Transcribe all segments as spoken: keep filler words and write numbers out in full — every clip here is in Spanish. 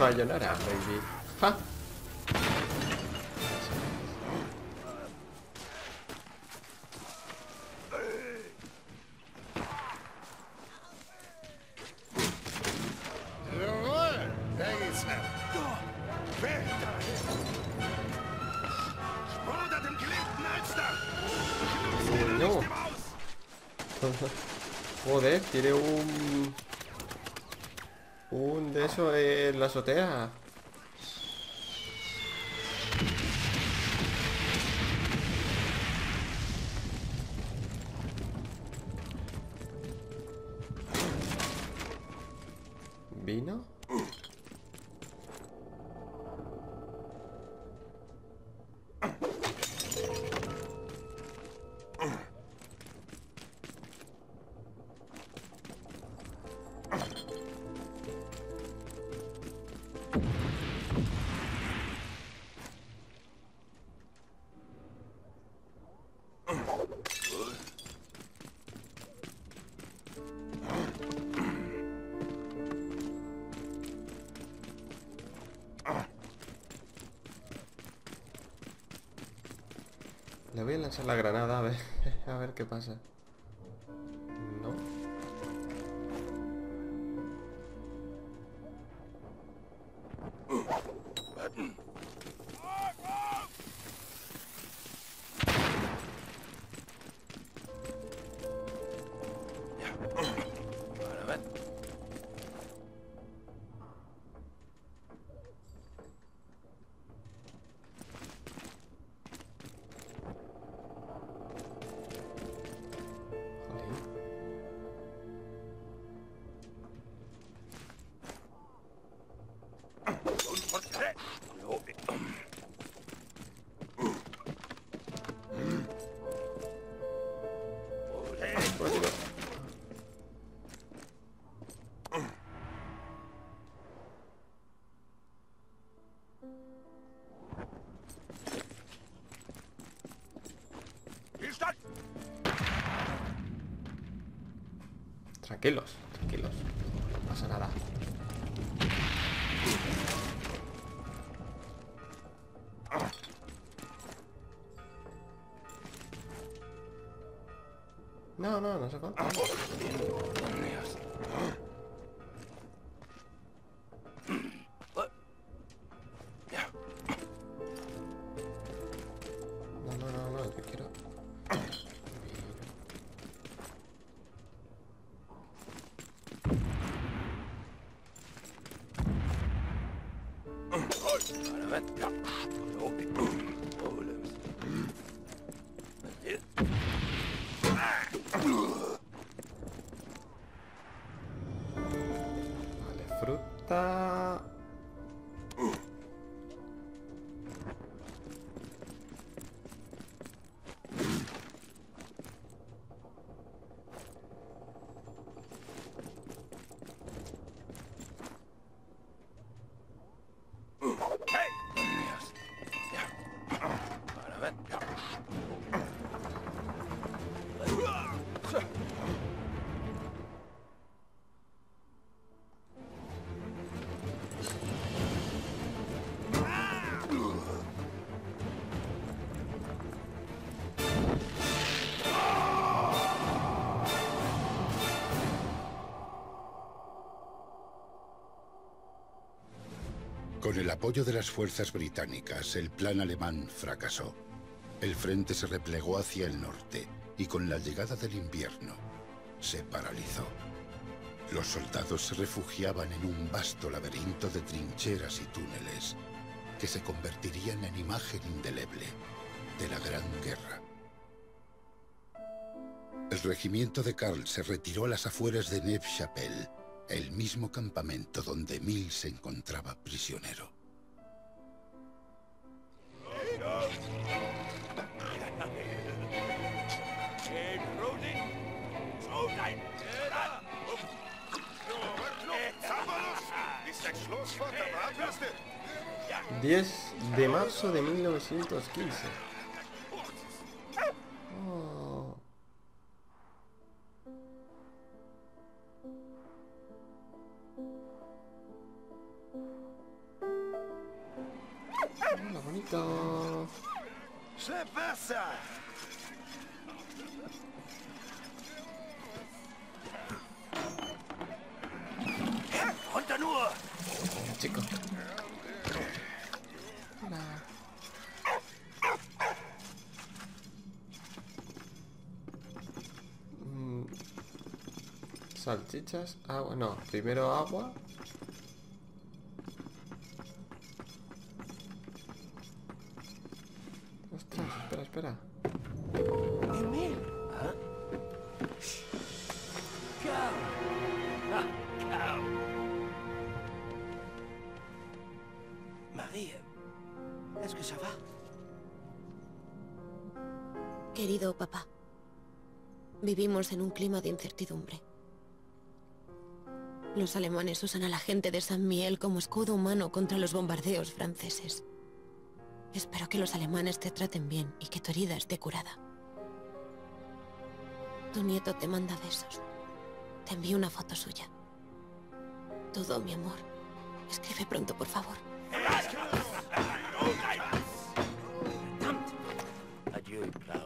Sayonara, baby. Huh? Joder, tiene un... Un de eso en la azotea. ¿Vino? Le voy a lanzar la granada, a ver, a ver qué pasa. No. Tranquilos, tranquilos, no pasa nada. No, no, no se corta. No, no, no, no, que quiero. Fruta. Con el apoyo de las fuerzas británicas, el plan alemán fracasó. El frente se replegó hacia el norte y con la llegada del invierno se paralizó. Los soldados se refugiaban en un vasto laberinto de trincheras y túneles que se convertirían en imagen indeleble de la Gran Guerra. El regimiento de Karl se retiró a las afueras de Neuve-Chapelle, el mismo campamento donde Emil se encontraba prisionero. diez de marzo de mil novecientos quince. bonito. ¿Qué pasa? ¡Continúa! Chico. Nah. Mm. Salchichas, agua, no, primero agua. Ostras, espera, espera. Querido papá, vivimos en un clima de incertidumbre. Los alemanes usan a la gente de San Miguel como escudo humano contra los bombardeos franceses. Espero que los alemanes te traten bien y que tu herida esté curada. Tu nieto te manda besos. Te envío una foto suya. Todo, mi amor. Escribe pronto, por favor. Adiós, Karl.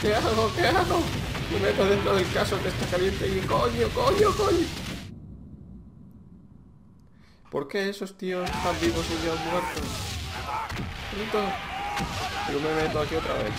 ¿Qué hago? ¿Qué hago? Me meto dentro del caso que está caliente y coño, coño, coño. ¿Por qué esos tíos están vivos y yo muertos? Listo. Yo me meto aquí otra vez.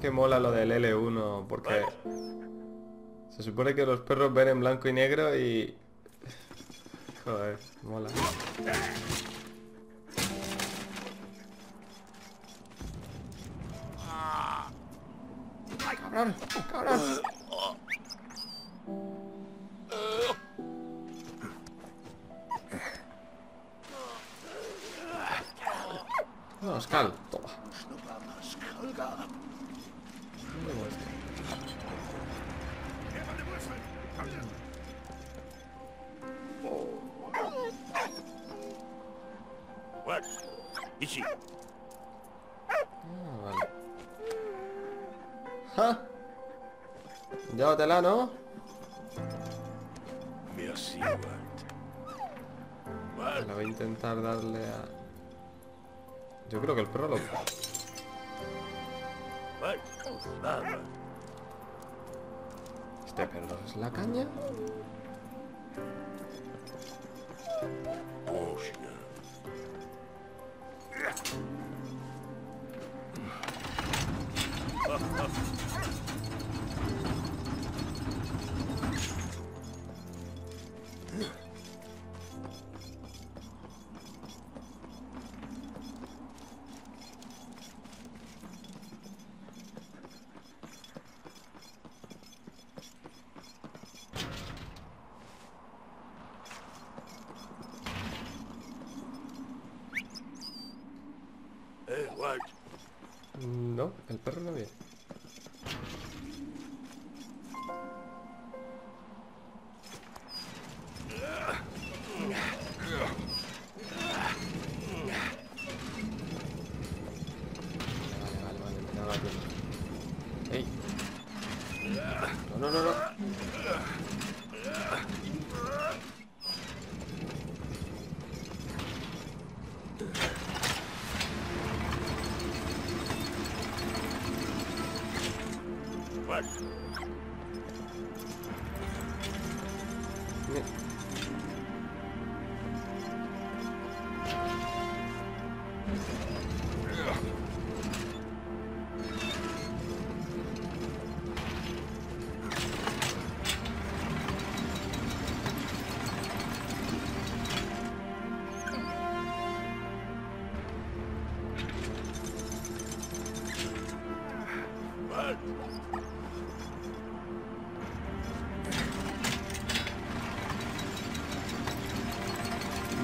Que mola lo del L uno porque se supone que los perros ven en blanco y negro y joder, mola. Cabrón, cabrón. No, Karl, toma. Ah, vale. Llévatela, ¿no? Bueno, voy a intentar darle a... Yo creo que el perro lo... Este perro es la caña. No, el perro no viene. ね、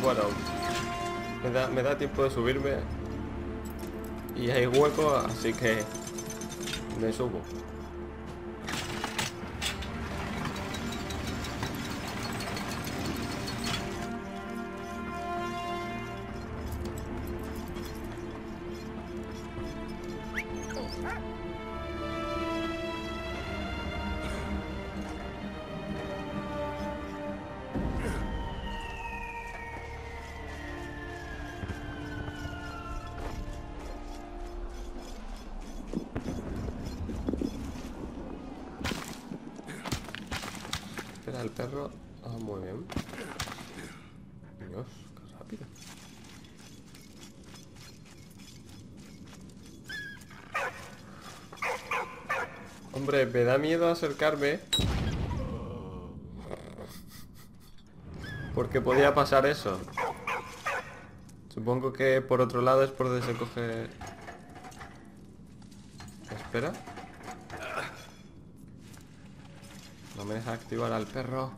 bueno, me da, me da tiempo de subirme y hay hueco, así que me subo. El perro, ah, muy bien. Dios, qué rápido. Hombre, me da miedo acercarme porque podía pasar eso. Supongo que por otro lado es por donde se coge. Espera, no me deja activar al perro.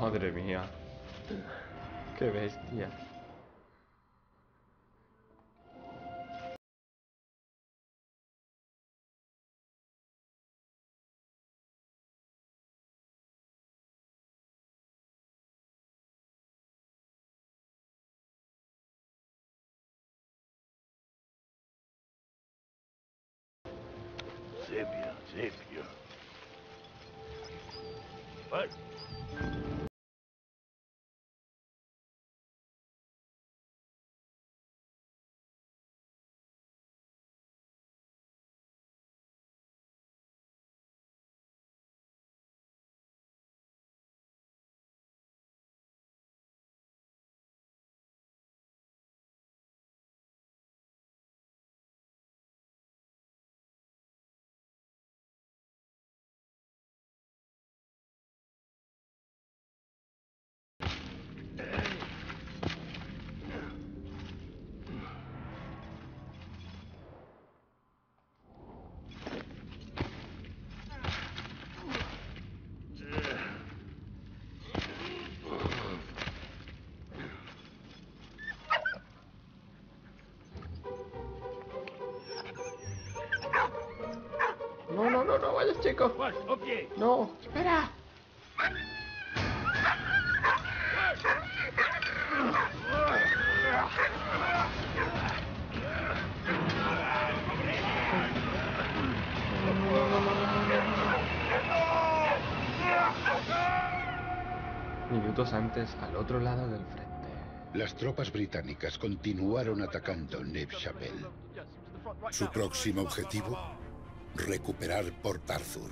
Madre mía, qué bestia. Xavier, Xavier. What? Chico. No, espera. Minutos antes, al otro lado del frente. Las tropas británicas continuaron atacando Neuve-Chapelle. Su próximo objetivo, recuperar Port Arthur.